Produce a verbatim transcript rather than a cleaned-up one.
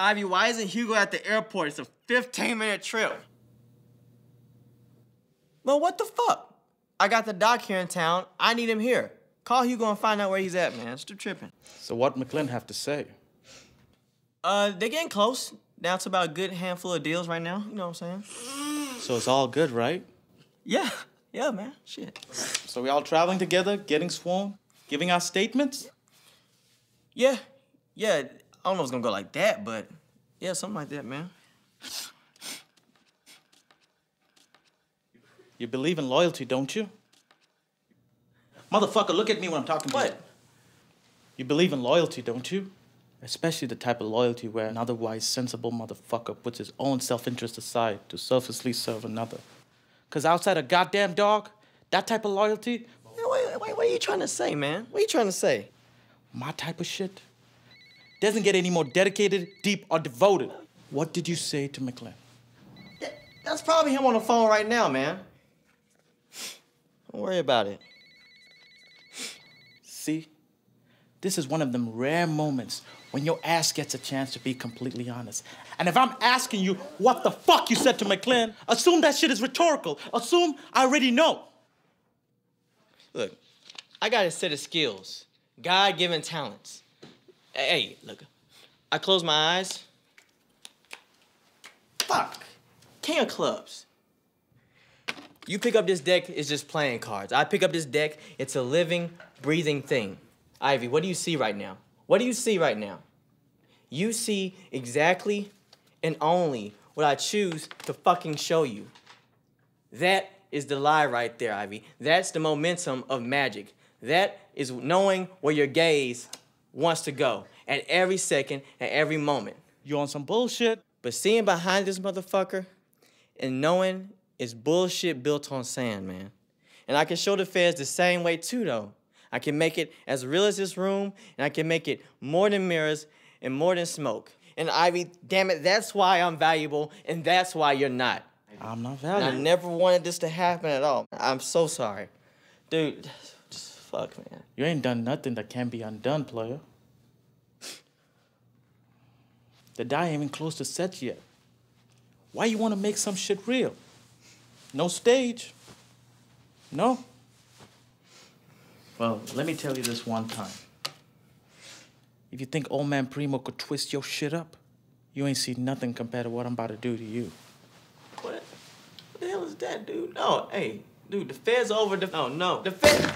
Ivy, why isn't Hugo at the airport? It's a fifteen minute trip. Well, what the fuck? I got the doc here in town. I need him here. Call Hugo and find out where he's at, man. Stop tripping. So what McClendon have to say? Uh, they're getting close. Now it's about a good handful of deals right now. You know what I'm saying? So it's all good, right? Yeah. Yeah, man. Shit. So we all traveling together, getting sworn, giving our statements? Yeah. Yeah. I don't know if it's gonna go like that, but yeah, something like that, man. You believe in loyalty, don't you? Motherfucker, look at me when I'm talking to you. What? You believe in loyalty, don't you? Especially the type of loyalty where an otherwise sensible motherfucker puts his own self-interest aside to selflessly serve another. Because outside a goddamn dog, that type of loyalty... Man, wait, wait, what are you trying to say, man? What are you trying to say? My type of shit doesn't get any more dedicated, deep, or devoted. What did you say to McClendon? That, that's probably him on the phone right now, man. Don't worry about it. See? This is one of them rare moments when your ass gets a chance to be completely honest. And if I'm asking you what the fuck you said to McClendon, assume that shit is rhetorical. Assume I already know. Look, I got a set of skills, God-given talents. Hey, look, I close my eyes. Fuck, king of clubs. You pick up this deck, it's just playing cards. I pick up this deck, it's a living, breathing thing. Ivy, what do you see right now? What do you see right now? You see exactly and only what I choose to fucking show you. That is the lie right there, Ivy. That's the momentum of magic. That is knowing where your gaze wants to go at every second, at every moment. You on some bullshit. But seeing behind this motherfucker and knowing is bullshit built on sand, man. And I can show the feds the same way too, though. I can make it as real as this room, and I can make it more than mirrors and more than smoke. And Ivy, damn it, that's why I'm valuable, and that's why you're not. I'm not valuable. And I never wanted this to happen at all. I'm so sorry. Dude, just fuck, man. You ain't done nothing that can be undone, player. The die ain't even close to set yet. Why you want to make some shit real? No stage. No. Well, let me tell you this one time. If you think old man Primo could twist your shit up, you ain't seen nothing compared to what I'm about to do to you. What? What the hell is that, dude? No, hey, dude, the feds over the... No, no, the feds...